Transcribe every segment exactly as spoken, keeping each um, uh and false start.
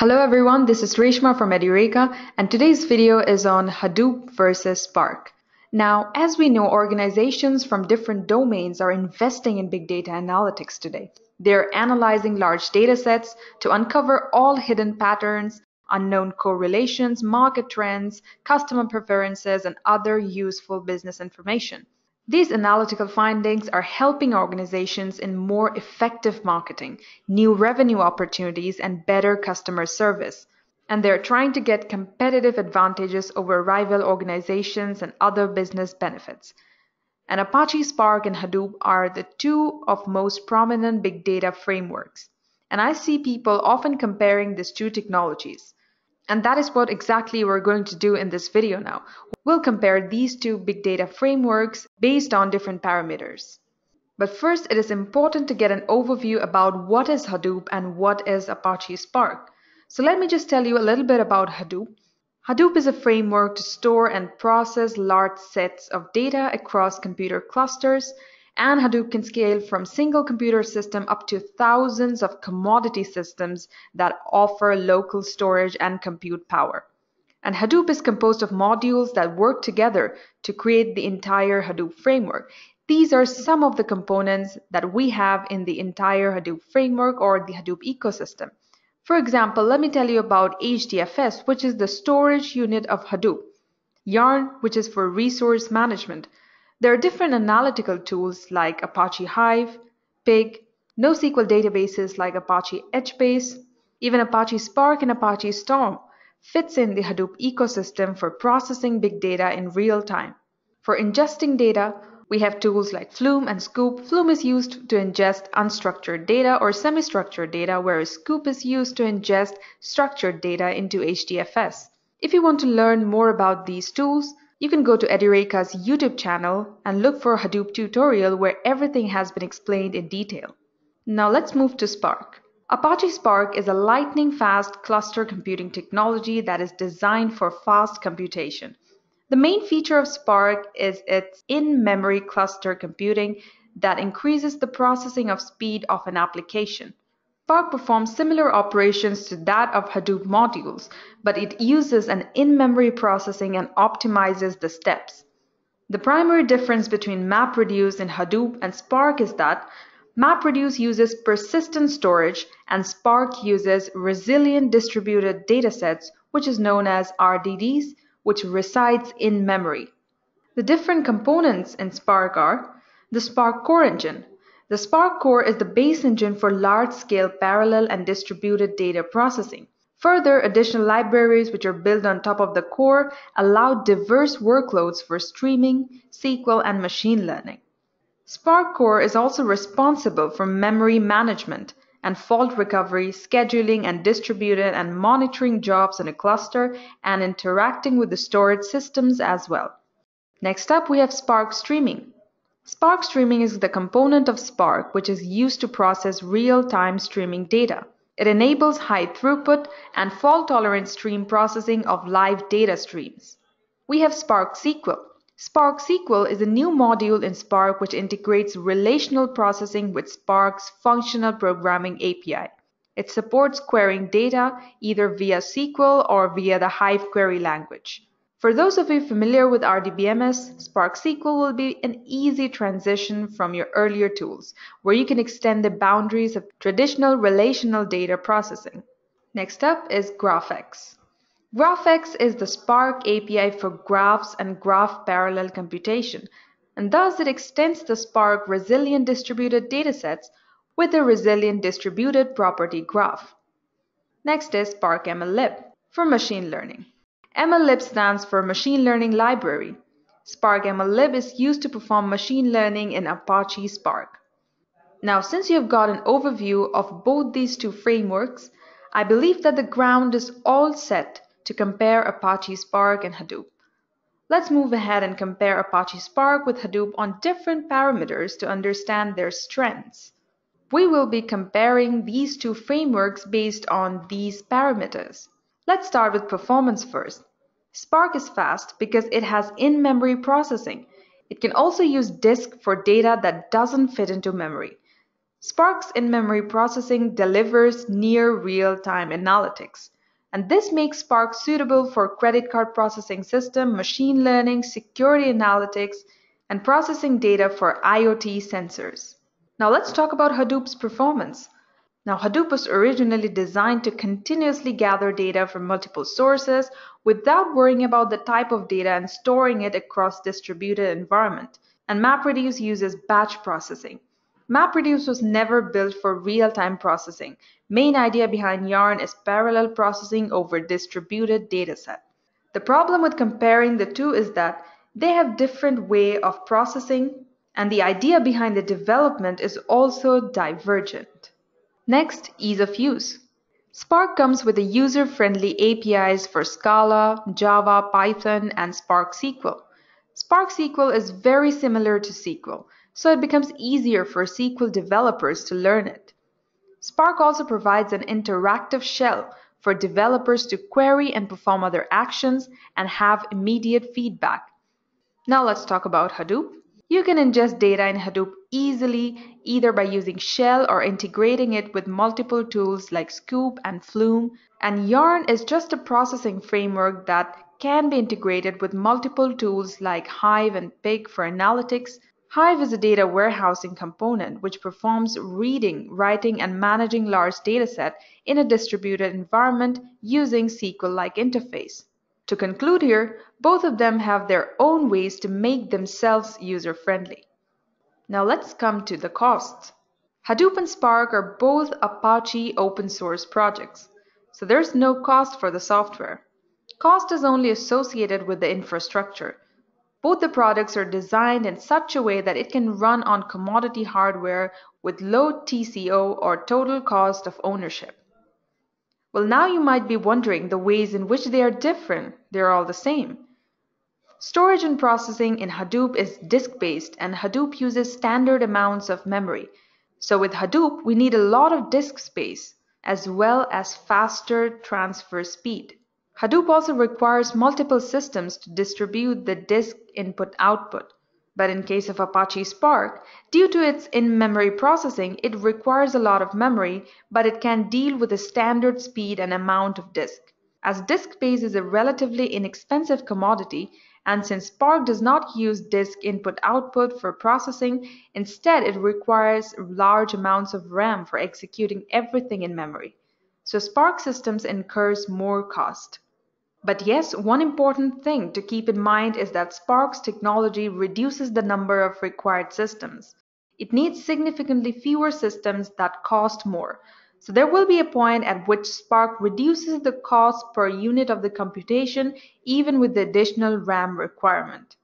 Hello everyone, this is Reshma from Edureka, and today's video is on Hadoop versus Spark. Now, as we know, organizations from different domains are investing in big data analytics today. They're analyzing large data sets to uncover all hidden patterns, unknown correlations, market trends, customer preferences, and other useful business information. These analytical findings are helping organizations in more effective marketing, new revenue opportunities, and better customer service. And they're trying to get competitive advantages over rival organizations and other business benefits. And Apache Spark and Hadoop are the two of most prominent big data frameworks. And I see people often comparing these two technologies. And that is what exactly we're going to do in this video now. We'll compare these two big data frameworks based on different parameters. But first, it is important to get an overview about what is Hadoop and what is Apache Spark. So let me just tell you a little bit about Hadoop. Hadoop is a framework to store and process large sets of data across computer clusters, and Hadoop can scale from single computer system up to thousands of commodity systems that offer local storage and compute power. And Hadoop is composed of modules that work together to create the entire Hadoop framework. These are some of the components that we have in the entire Hadoop framework or the Hadoop ecosystem. For example, let me tell you about H D F S, which is the storage unit of Hadoop, YARN, which is for resource management. There are different analytical tools like Apache Hive, Pig, NoSQL databases like Apache H base, even Apache Spark and Apache Storm fits in the Hadoop ecosystem for processing big data in real time. For ingesting data, we have tools like Flume and Scoop. Flume is used to ingest unstructured data or semi-structured data, whereas Scoop is used to ingest structured data into H D F S. If you want to learn more about these tools, you can go to Edureka's YouTube channel and look for a Hadoop tutorial where everything has been explained in detail. Now let's move to Spark. Apache Spark is a lightning-fast cluster computing technology that is designed for fast computation. The main feature of Spark is its in-memory cluster computing that increases the processing of speed of an application. Spark performs similar operations to that of Hadoop modules, but it uses an in-memory processing and optimizes the steps. The primary difference between MapReduce in Hadoop and Spark is that MapReduce uses persistent storage and Spark uses resilient distributed datasets, which is known as R D Ds, which resides in memory. The different components in Spark are the Spark Core engine. The Spark Core is the base engine for large-scale parallel and distributed data processing. Further, additional libraries which are built on top of the core allow diverse workloads for streaming, S Q L, and machine learning. Spark Core is also responsible for memory management and fault recovery, scheduling and distributed and monitoring jobs in a cluster, and interacting with the storage systems as well. Next up, we have Spark Streaming. Spark Streaming is the component of Spark which is used to process real-time streaming data. It enables high throughput and fault-tolerant stream processing of live data streams. We have Spark S Q L. Spark S Q L is a new module in Spark which integrates relational processing with Spark's functional programming A P I. It supports querying data either via S Q L or via the Hive query language. For those of you familiar with R D B M S, Spark S Q L will be an easy transition from your earlier tools, where you can extend the boundaries of traditional relational data processing. Next up is GraphX. GraphX is the Spark A P I for graphs and graph parallel computation, and thus it extends the Spark resilient distributed datasets with a resilient distributed property graph. Next is Spark MLlib for machine learning. MLlib stands for Machine Learning Library. Spark MLlib is used to perform machine learning in Apache Spark. Now, since you have got an overview of both these two frameworks, I believe that the ground is all set to compare Apache Spark and Hadoop. Let's move ahead and compare Apache Spark with Hadoop on different parameters to understand their strengths. We will be comparing these two frameworks based on these parameters. Let's start with performance first. Spark is fast because it has in-memory processing. It can also use disk for data that doesn't fit into memory. Spark's in-memory processing delivers near real-time analytics, and this makes Spark suitable for credit card processing system, machine learning, security analytics, and processing data for IoT sensors. Now let's talk about Hadoop's performance. Now, Hadoop was originally designed to continuously gather data from multiple sources without worrying about the type of data and storing it across distributed environment. And MapReduce uses batch processing. MapReduce was never built for real-time processing. Main idea behind YARN is parallel processing over distributed dataset. The problem with comparing the two is that they have different way of processing, and the idea behind the development is also divergent. Next, ease of use. Spark comes with a user-friendly A P Is for Scala, Java, Python, and Spark S Q L. Spark S Q L is very similar to S Q L, so it becomes easier for S Q L developers to learn it. Spark also provides an interactive shell for developers to query and perform other actions and have immediate feedback. Now let's talk about Hadoop. You can ingest data in Hadoop easily, either by using shell or integrating it with multiple tools like Scoop and Flume. And YARN is just a processing framework that can be integrated with multiple tools like Hive and Pig for analytics. Hive is a data warehousing component which performs reading, writing, and managing large dataset in a distributed environment using S Q L-like interface. To conclude here, both of them have their own ways to make themselves user-friendly. Now let's come to the costs. Hadoop and Spark are both Apache open-source projects, so there's no cost for the software. Cost is only associated with the infrastructure. Both the products are designed in such a way that it can run on commodity hardware with low T C O or total cost of ownership. Well, now you might be wondering the ways in which they are different. They're all the same. Storage and processing in Hadoop is disk-based, and Hadoop uses standard amounts of memory. So with Hadoop, we need a lot of disk space as well as faster transfer speed. Hadoop also requires multiple systems to distribute the disk input-output. But in case of Apache Spark, due to its in-memory processing, it requires a lot of memory, but it can deal with a standard speed and amount of disk. As disk space is a relatively inexpensive commodity, and since Spark does not use disk input-output for processing, instead it requires large amounts of RAM for executing everything in memory. So Spark systems incurs more cost. But yes, one important thing to keep in mind is that Spark's technology reduces the number of required systems. It needs significantly fewer systems that cost more. So there will be a point at which Spark reduces the cost per unit of the computation, even with the additional RAM requirement.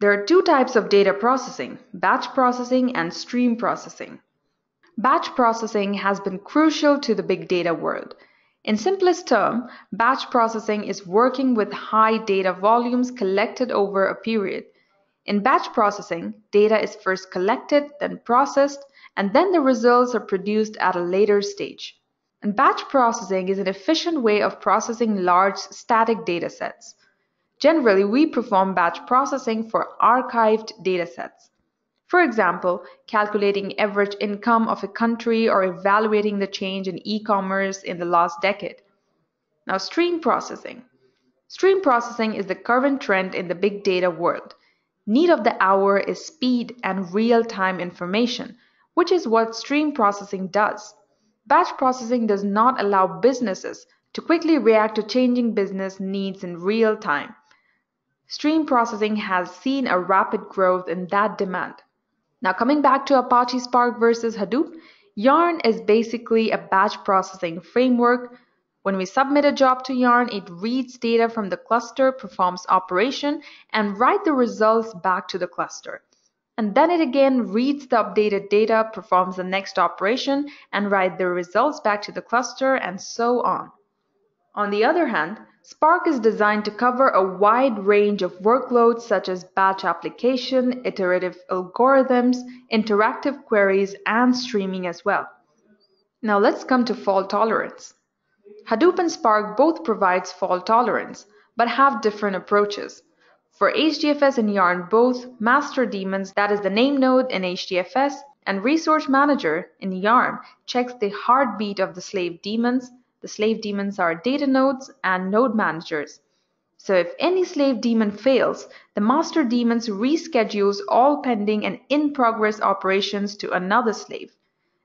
There are two types of data processing: batch processing and stream processing. Batch processing has been crucial to the big data world. In simplest term, batch processing is working with high data volumes collected over a period. In batch processing, data is first collected, then processed, and then the results are produced at a later stage. And batch processing is an efficient way of processing large static datasets. Generally, we perform batch processing for archived datasets. For example, calculating average income of a country or evaluating the change in e-commerce in the last decade. Now, stream processing. Stream processing is the current trend in the big data world. Need of the hour is speed and real-time information, which is what stream processing does. Batch processing does not allow businesses to quickly react to changing business needs in real time. Stream processing has seen a rapid growth in that demand. Now, coming back to Apache Spark versus Hadoop, YARN is basically a batch processing framework. When we submit a job to YARN, it reads data from the cluster, performs operation, and writes the results back to the cluster. And then it again reads the updated data, performs the next operation, and writes the results back to the cluster, and so on. On the other hand, Spark is designed to cover a wide range of workloads such as batch application, iterative algorithms, interactive queries, and streaming as well. Now let's come to fault tolerance. Hadoop and Spark both provides fault tolerance, but have different approaches. For H D F S and YARN, both master daemons, that is the name node in H D F S, And Resource Manager in YARN checks the heartbeat of the slave daemons. The slave daemons are data nodes and node managers. So if any slave daemon fails, the master daemon reschedules all pending and in-progress operations to another slave.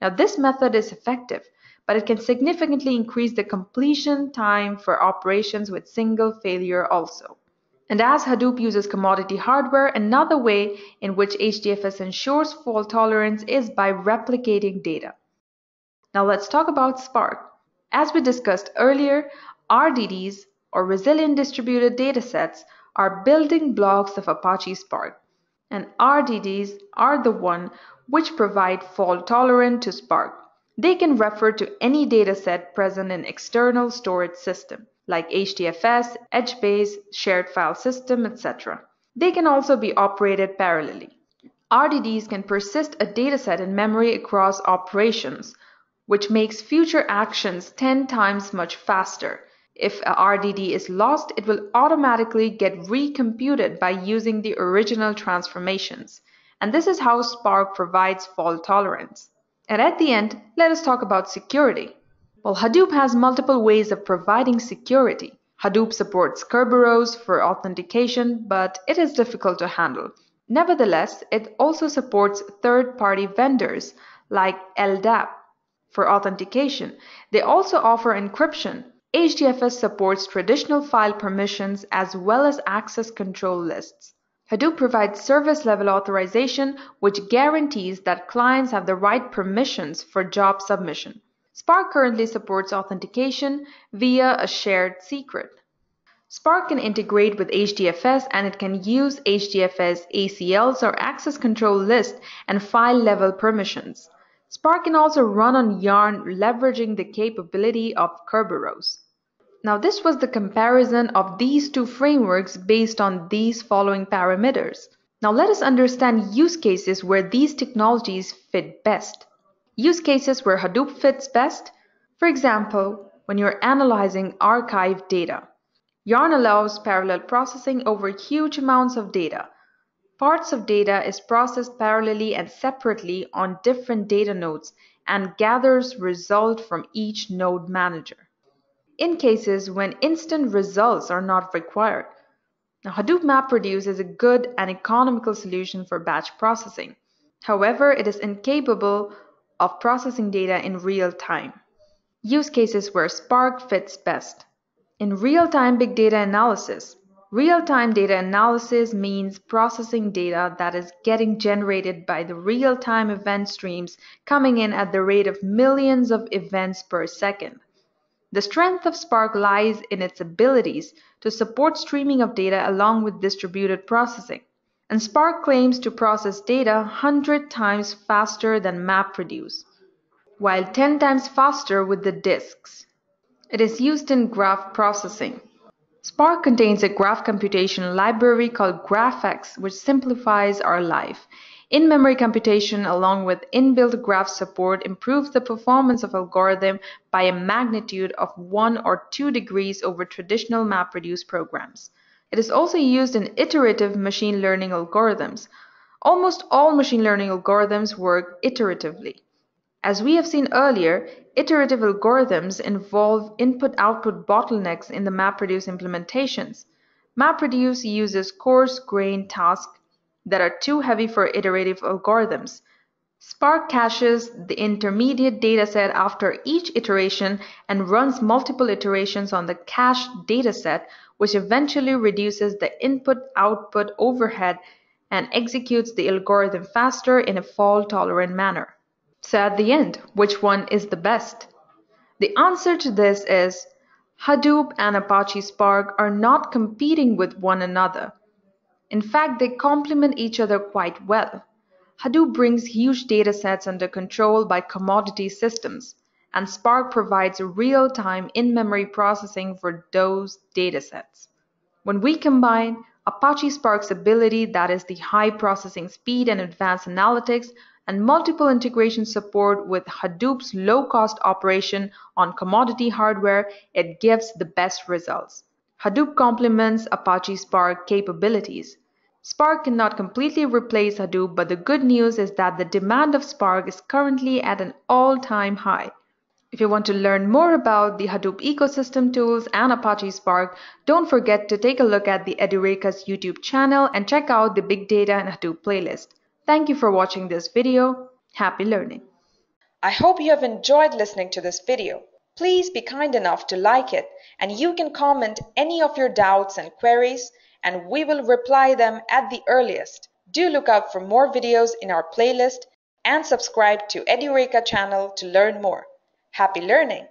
Now this method is effective, but it can significantly increase the completion time for operations with single failure also. And as Hadoop uses commodity hardware, another way in which H D F S ensures fault tolerance is by replicating data. Now let's talk about Spark. As we discussed earlier, R D Ds, or resilient distributed datasets, are building blocks of Apache Spark. And R D Ds are the one which provide fault tolerance to Spark. They can refer to any dataset present in external storage system, like H D F S, HBase, shared file system, et cetera. They can also be operated parallelly. R D Ds can persist a dataset in memory across operations, which makes future actions ten times much faster. If a R D D is lost, it will automatically get recomputed by using the original transformations. And this is how Spark provides fault tolerance. And at the end, let us talk about security. Well, Hadoop has multiple ways of providing security. Hadoop supports Kerberos for authentication, but it is difficult to handle. Nevertheless, it also supports third-party vendors like L D A P for authentication. They also offer encryption. H D F S supports traditional file permissions as well as access control lists. Hadoop provides service-level authorization, which guarantees that clients have the right permissions for job submission. Spark currently supports authentication via a shared secret. Spark can integrate with H D F S, and it can use H D F S A C Ls, or access control lists, and file-level permissions. Spark can also run on YARN, leveraging the capability of Kerberos. Now, this was the comparison of these two frameworks based on these following parameters. Now, let us understand use cases where these technologies fit best. Use cases where Hadoop fits best. For example, when you're analyzing archived data. YARN allows parallel processing over huge amounts of data. Parts of data is processed parallelly and separately on different data nodes and gathers result from each node manager. In cases when instant results are not required. Now, Hadoop MapReduce is a good and economical solution for batch processing. However, it is incapable of processing data in real time. Use cases where Spark fits best. In real-time big data analysis. Real-time data analysis means processing data that is getting generated by the real-time event streams coming in at the rate of millions of events per second. The strength of Spark lies in its abilities to support streaming of data along with distributed processing. And Spark claims to process data one hundred times faster than MapReduce, while ten times faster with the disks. It is used in graph processing. Spark contains a graph computation library called GraphX, which simplifies our life. In-memory computation along with inbuilt graph support improves the performance of algorithm by a magnitude of one or two degrees over traditional MapReduce programs. It is also used in iterative machine learning algorithms. Almost all machine learning algorithms work iteratively. As we have seen earlier, iterative algorithms involve input-output bottlenecks in the MapReduce implementations. MapReduce uses coarse-grained tasks that are too heavy for iterative algorithms. Spark caches the intermediate dataset after each iteration and runs multiple iterations on the cached dataset, which eventually reduces the input-output overhead and executes the algorithm faster in a fault-tolerant manner. So at the end, which one is the best? The answer to this is Hadoop and Apache Spark are not competing with one another. In fact, they complement each other quite well. Hadoop brings huge datasets under control by commodity systems, and Spark provides real-time in-memory processing for those datasets. When we combine Apache Spark's ability, that is the high processing speed and advanced analytics, and multiple integration support with Hadoop's low-cost operation on commodity hardware, it gives the best results. Hadoop complements Apache Spark capabilities. Spark cannot completely replace Hadoop, but the good news is that the demand of Spark is currently at an all-time high. If you want to learn more about the Hadoop ecosystem tools and Apache Spark, don't forget to take a look at the Edureka's YouTube channel and check out the Big Data and Hadoop playlist. Thank you for watching this video. Happy learning. I hope you have enjoyed listening to this video. Please be kind enough to like it, and you can comment any of your doubts and queries, and we will reply them at the earliest. Do look out for more videos in our playlist and subscribe to Edureka channel to learn more. Happy learning!